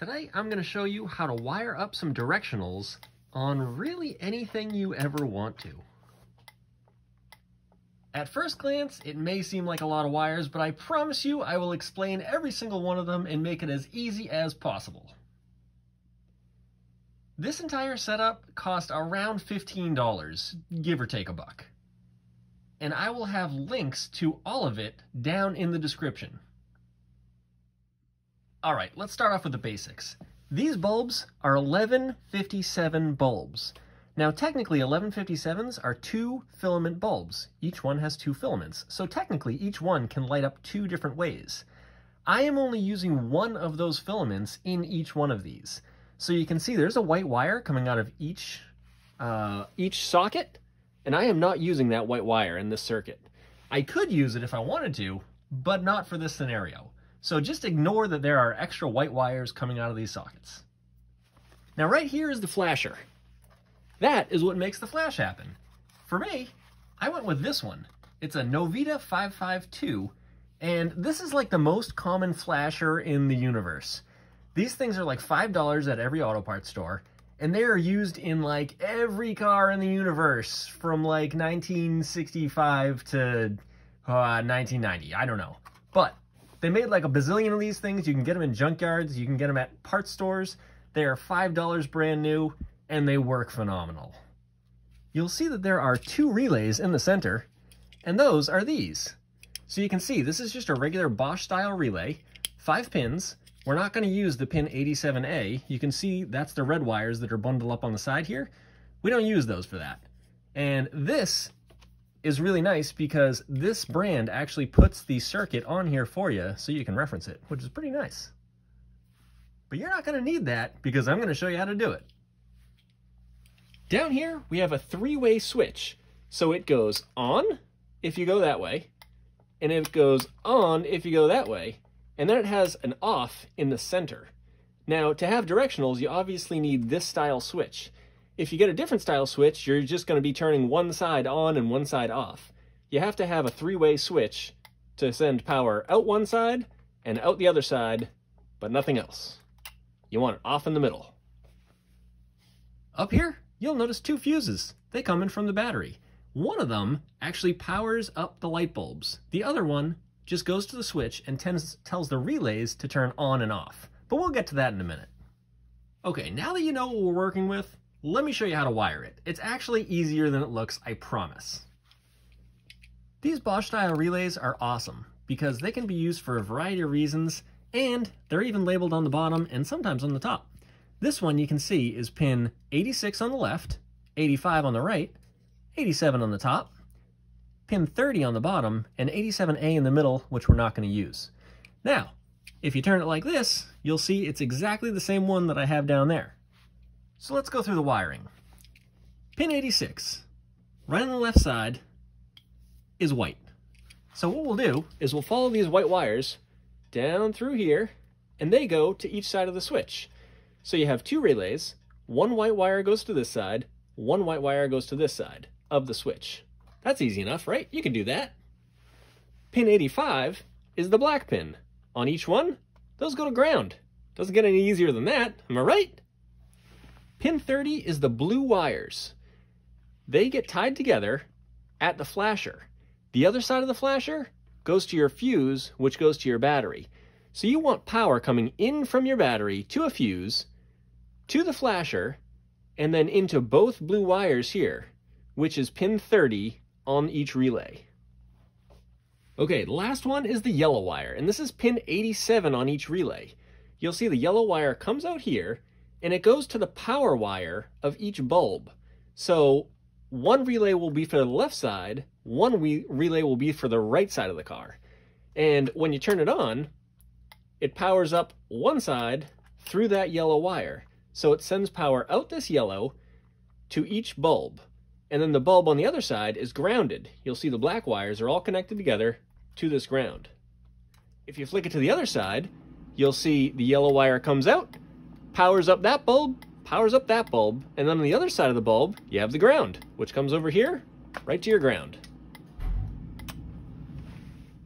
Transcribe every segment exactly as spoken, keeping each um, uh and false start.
Today I'm going to show you how to wire up some directionals on really anything you ever want to. At first glance, it may seem like a lot of wires, but I promise you I will explain every single one of them and make it as easy as possible. This entire setup cost around fifteen dollars, give or take a buck. And I will have links to all of it down in the description. All right, let's start off with the basics. These bulbs are eleven fifty-seven bulbs. Now, technically, eleven fifty-sevens are two filament bulbs. Each one has two filaments, so technically each one can light up two different ways. I am only using one of those filaments in each one of these. So you can see there's a white wire coming out of each, uh, each socket, and I am not using that white wire in this circuit. I could use it if I wanted to, but not for this scenario. So just ignore that there are extra white wires coming out of these sockets. Now right here is the flasher. That is what makes the flash happen. For me, I went with this one. It's a Novita five five two, and this is like the most common flasher in the universe. These things are like five dollars at every auto parts store, and they are used in like every car in the universe from like nineteen sixty-five to uh, nineteen ninety, I don't know. But they made like a bazillion of these things. You can get them in junkyards, you can get them at parts stores. They are five dollars brand new, and they work phenomenal. You'll see that there are two relays in the center, and those are these. So you can see this is just a regular Bosch style relay, five pins. We're not going to use the pin eighty-seven A. You can see that's the red wires that are bundled up on the side here. We don't use those for that. And this is really nice because this brand actually puts the circuit on here for you so you can reference it, which is pretty nice. But you're not going to need that because I'm going to show you how to do it. Down here, we have a three-way switch. So it goes on if you go that way, and it goes on if you go that way, and then it has an off in the center. Now, to have directionals, you obviously need this style switch. If you get a different style switch, you're just going to be turning one side on and one side off. You have to have a three-way switch to send power out one side and out the other side, but nothing else. You want it off in the middle. Up here, you'll notice two fuses. They come in from the battery. One of them actually powers up the light bulbs. The other one just goes to the switch and tends, tells the relays to turn on and off. But we'll get to that in a minute. Okay, now that you know what we're working with, let me show you how to wire it. It's actually easier than it looks, I promise. These Bosch-style relays are awesome because they can be used for a variety of reasons, and they're even labeled on the bottom and sometimes on the top. This one you can see is pin eighty-six on the left, eighty-five on the right, eighty-seven on the top, pin thirty on the bottom, and eighty-seven A in the middle, which we're not going to use. Now, if you turn it like this, you'll see it's exactly the same one that I have down there. So let's go through the wiring. Pin eighty-six, right on the left side, is white. So what we'll do is we'll follow these white wires down through here, and they go to each side of the switch. So you have two relays, one white wire goes to this side, one white wire goes to this side of the switch. That's easy enough, right? You can do that. Pin eighty-five is the black pin. On each one, those go to ground. Doesn't get any easier than that, am I right? Pin thirty is the blue wires. They get tied together at the flasher. The other side of the flasher goes to your fuse, which goes to your battery. So you want power coming in from your battery to a fuse, to the flasher, and then into both blue wires here, which is pin thirty on each relay. Okay, the last one is the yellow wire, and this is pin eighty-seven on each relay. You'll see the yellow wire comes out here, and it goes to the power wire of each bulb. So one relay will be for the left side, one re relay will be for the right side of the car. And when you turn it on, it powers up one side through that yellow wire. So it sends power out this yellow to each bulb. And then the bulb on the other side is grounded. You'll see the black wires are all connected together to this ground. If you flick it to the other side, you'll see the yellow wire comes out, powers up that bulb, powers up that bulb, and then on the other side of the bulb, you have the ground, which comes over here, right to your ground.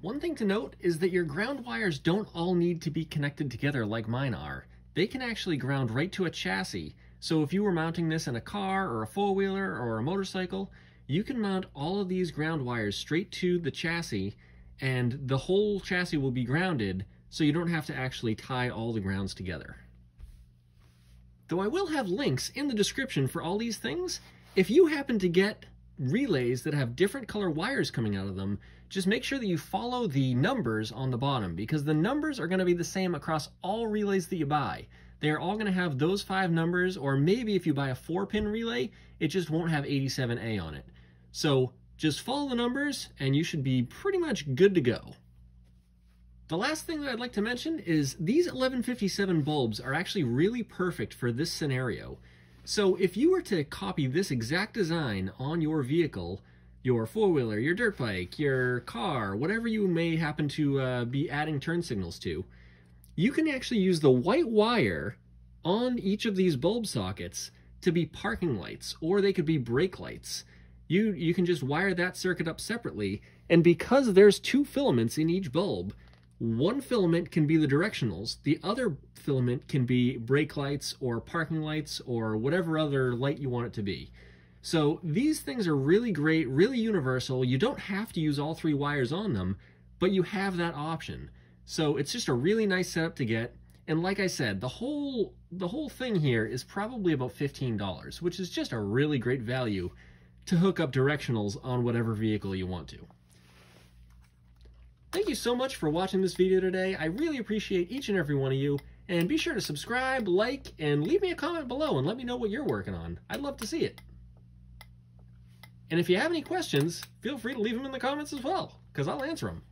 One thing to note is that your ground wires don't all need to be connected together like mine are. they can actually ground right to a chassis. So if you were mounting this in a car or a four-wheeler or a motorcycle, you can mount all of these ground wires straight to the chassis, and the whole chassis will be grounded, so you don't have to actually tie all the grounds together. Though I will have links in the description for all these things, if you happen to get relays that have different color wires coming out of them, just make sure that you follow the numbers on the bottom, because the numbers are going to be the same across all relays that you buy. They're all going to have those five numbers, or maybe if you buy a four-pin relay, it just won't have eighty-seven A on it. So just follow the numbers, and you should be pretty much good to go. The last thing that I'd like to mention is these eleven fifty-seven bulbs are actually really perfect for this scenario. So if you were to copy this exact design on your vehicle, your four-wheeler, your dirt bike, your car, whatever you may happen to uh, be adding turn signals to, you can actually use the white wire on each of these bulb sockets to be parking lights, or they could be brake lights. You, you can just wire that circuit up separately, and because there's two filaments in each bulb, one filament can be the directionals, the other filament can be brake lights or parking lights or whatever other light you want it to be. So these things are really great, really universal. You don't have to use all three wires on them, but you have that option. So it's just a really nice setup to get. And like I said, the whole, the whole thing here is probably about fifteen dollars, which is just a really great value to hook up directionals on whatever vehicle you want to. Thank you so much for watching this video today. I really appreciate each and every one of you, and be sure to subscribe, like, and leave me a comment below and let me know what you're working on. I'd love to see it. And if you have any questions, feel free to leave them in the comments as well, because I'll answer them.